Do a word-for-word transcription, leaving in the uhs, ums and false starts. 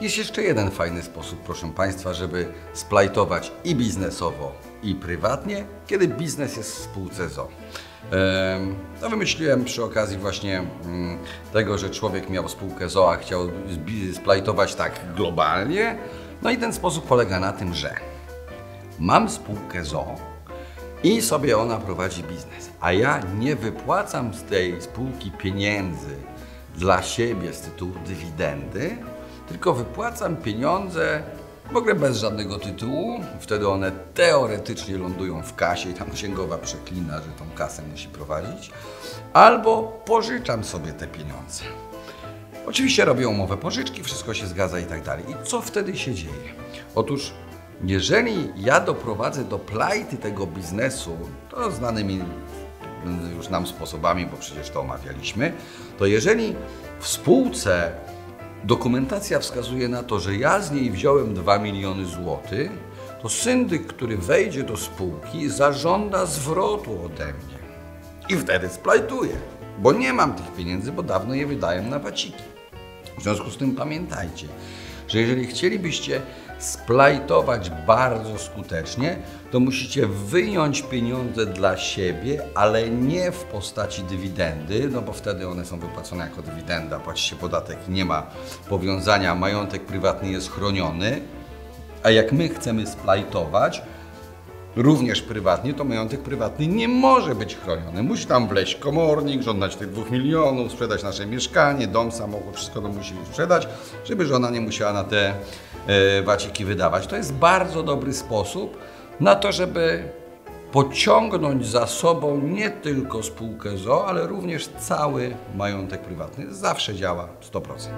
Jest jeszcze jeden fajny sposób, proszę Państwa, żeby splajtować i biznesowo, i prywatnie, kiedy biznes jest w spółce z o o. No wymyśliłem przy okazji właśnie tego, że człowiek miał spółkę z o o., a chciał splajtować tak globalnie. No i ten sposób polega na tym, że mam spółkę z o o. i sobie ona prowadzi biznes, a ja nie wypłacam z tej spółki pieniędzy dla siebie z tytułu dywidendy, tylko wypłacam pieniądze w ogóle bez żadnego tytułu. Wtedy one teoretycznie lądują w kasie i tam księgowa przeklina, że tą kasę musi prowadzić. Albo pożyczam sobie te pieniądze. Oczywiście robię umowę pożyczki, wszystko się zgadza i tak dalej. I co wtedy się dzieje? Otóż jeżeli ja doprowadzę do plajty tego biznesu, to znanymi już nam sposobami, bo przecież to omawialiśmy, to jeżeli w spółce dokumentacja wskazuje na to, że ja z niej wziąłem dwa miliony złotych, to syndyk, który wejdzie do spółki, zażąda zwrotu ode mnie i wtedy splajtuję, bo nie mam tych pieniędzy, bo dawno je wydałem na waciki. W związku z tym pamiętajcie, że jeżeli chcielibyście splajtować bardzo skutecznie, to musicie wyjąć pieniądze dla siebie, ale nie w postaci dywidendy, no bo wtedy one są wypłacone jako dywidenda, płacicie podatek, nie ma powiązania, majątek prywatny jest chroniony, a jak my chcemy splajtować, również prywatnie, to majątek prywatny nie może być chroniony. Musi tam wleźć komornik, żądać tych dwóch milionów, sprzedać nasze mieszkanie, dom, samochód, wszystko to musi sprzedać, żeby żona nie musiała na te e, waciki wydawać. To jest bardzo dobry sposób na to, żeby pociągnąć za sobą nie tylko spółkę z o o., ale również cały majątek prywatny. Zawsze działa sto procent.